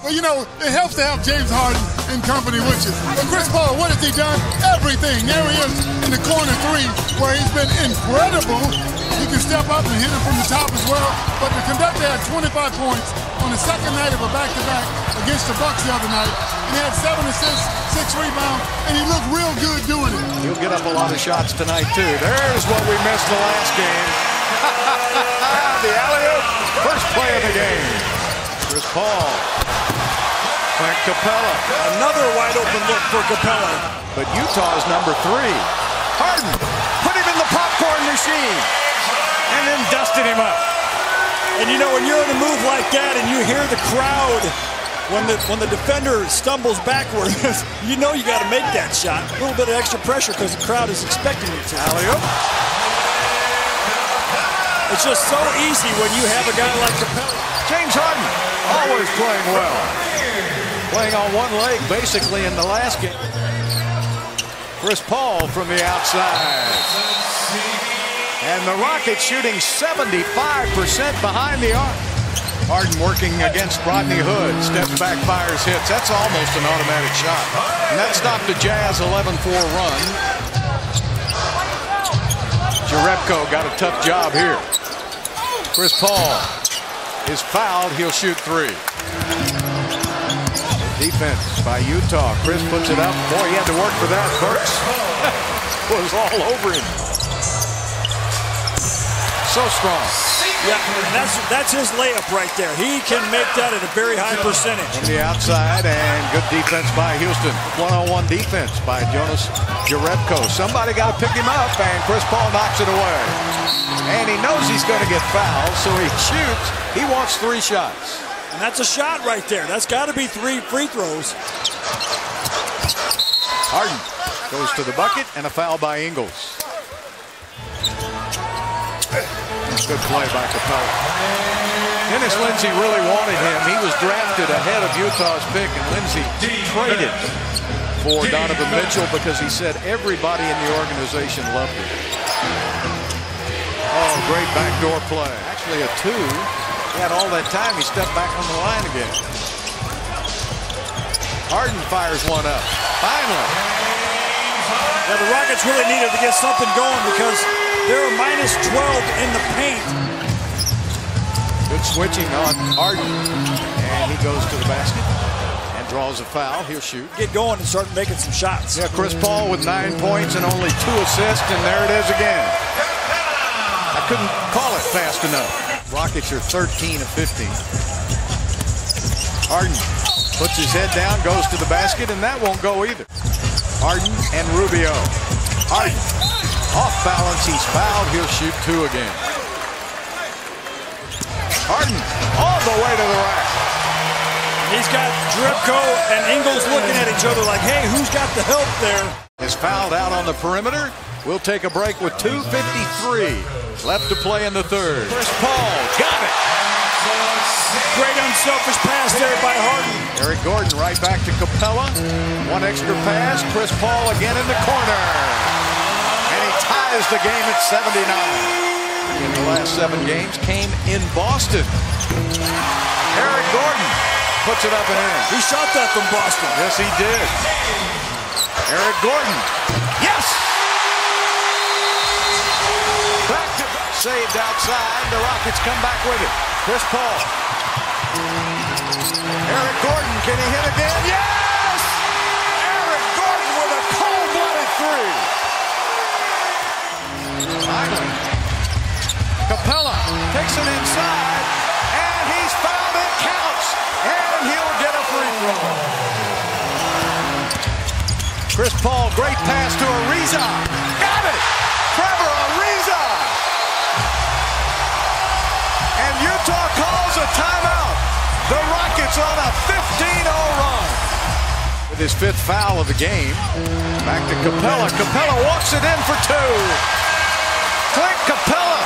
Well, you know, it helps to have James Harden and company with you. But Chris Paul, what has he done? Everything. There he is in the corner three, where he's been incredible. He can step up and hit it from the top as well. But the conductor had 25 points on the second night of a back-to-back against the Bucks the other night. And he had 7 assists, 6 rebounds, and he looked real good doing it. He'll get up a lot of shots tonight, too. There's what we missed the last game. The alley-oop, first play of the game. Chris Paul. Frank Capela, another wide open look for Capela. But Utah's number 3. Harden, put him in the popcorn machine, and then dusted him up. And you know, when you're in a move like that and you hear the crowd, when the defender stumbles backwards, you know you got to make that shot. A little bit of extra pressure because the crowd is expecting it to. Alley-oop. It's just so easy when you have a guy like Capela. James Harden, always playing well. Playing on one leg, basically, in the last game. Chris Paul from the outside. And the Rockets shooting 75% behind the arc. Harden working against Rodney Hood. Steps back, fires, hits. That's almost an automatic shot. And that stopped the Jazz 11-4 run. Jerebko got a tough job here. Chris Paul is fouled. He'll shoot 3. Defense by Utah. Chris puts it up. Boy, he had to work for that. Burks was all over him. So strong. Yeah, that's his layup right there. He can make that at a very high percentage. On the outside, and good defense by Houston. One-on-one defense by Jonas Jerebko. Somebody got to pick him up, and Chris Paul knocks it away. And he knows he's going to get fouled, so he shoots. He wants 3 shots. And that's a shot right there. That's got to be 3 free throws. Harden goes to the bucket, and a foul by Ingles. Good play by Capela. Dennis Lindsay really wanted him. He was drafted ahead of Utah's pick, and Lindsay traded for Donovan Mitchell because he said everybody in the organization loved him. Oh, great backdoor play. Actually, a 2. Had all that time, he stepped back on the line again. Harden fires one up. Finally. Yeah, the Rockets really needed to get something going because they're -12 in the paint. Good switching on Harden. And he goes to the basket and draws a foul. He'll shoot. Get going and start making some shots. Yeah, Chris Paul with 9 points and only 2 assists, and there it is again. I couldn't call it fast enough. Rockets are 13 of 15. Harden puts his head down, goes to the basket, and that won't go either. Harden and Rubio. Harden off balance, he's fouled. He'll shoot 2 again. Harden all the way to the rack. He's got Jerebko and Ingles looking at each other like, hey, who's got the help there? Is fouled out on the perimeter. We'll take a break with 2:53. Left to play in the third. Chris Paul got it. Great unselfish pass there by Harden. Eric Gordon right back to Capela. 1 extra pass. Chris Paul again in the corner. And he ties the game at 79. In the last 7 games came in Boston. Eric Gordon puts it up and in. He shot that from Boston. Yes, he did. Eric Gordon. Yes! Saved outside, the Rockets come back with it. Chris Paul. Eric Gordon, can he hit again? Yes! Eric Gordon with a cold-blooded 3. Finally, Capela takes it inside, and he's fouled. It counts, and he'll get a free throw. Chris Paul, great pass to Ariza. Got it! Trevor Ariza! And Utah calls a timeout. The Rockets on a 15-0 run. With his 5th foul of the game. Back to Capela. Capela walks it in for 2. Click Capela.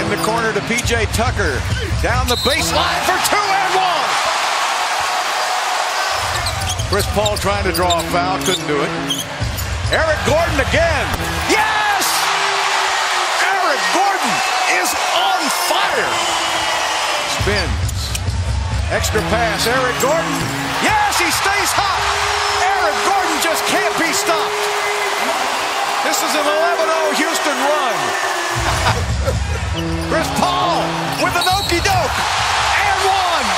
In the corner to PJ Tucker. Down the baseline for 2 and 1. Chris Paul trying to draw a foul. Couldn't do it. Eric Gordon again. Yes! Eric Gordon is on fire. Spins Extra pass, Eric Gordon. Yes, he stays hot. Eric Gordon just can't be stopped. This is an 11-0 Houston run. Chris Paul with an okey-doke. And one.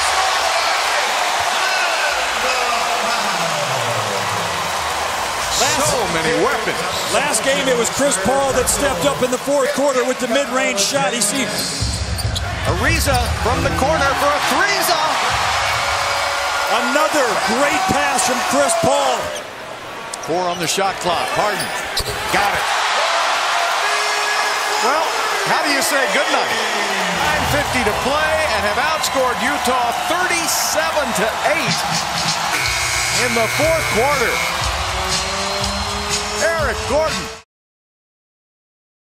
So many weapons. Last game, it was Chris Paul that stepped up in the fourth quarter with the mid-range shot. You see Ariza from the corner for a threeza. Another great pass from Chris Paul. 4 on the shot clock. Harden got it. Well, how do you say goodnight? 9:50 to play and have outscored Utah 37-8 in the fourth quarter. Eric Gordon.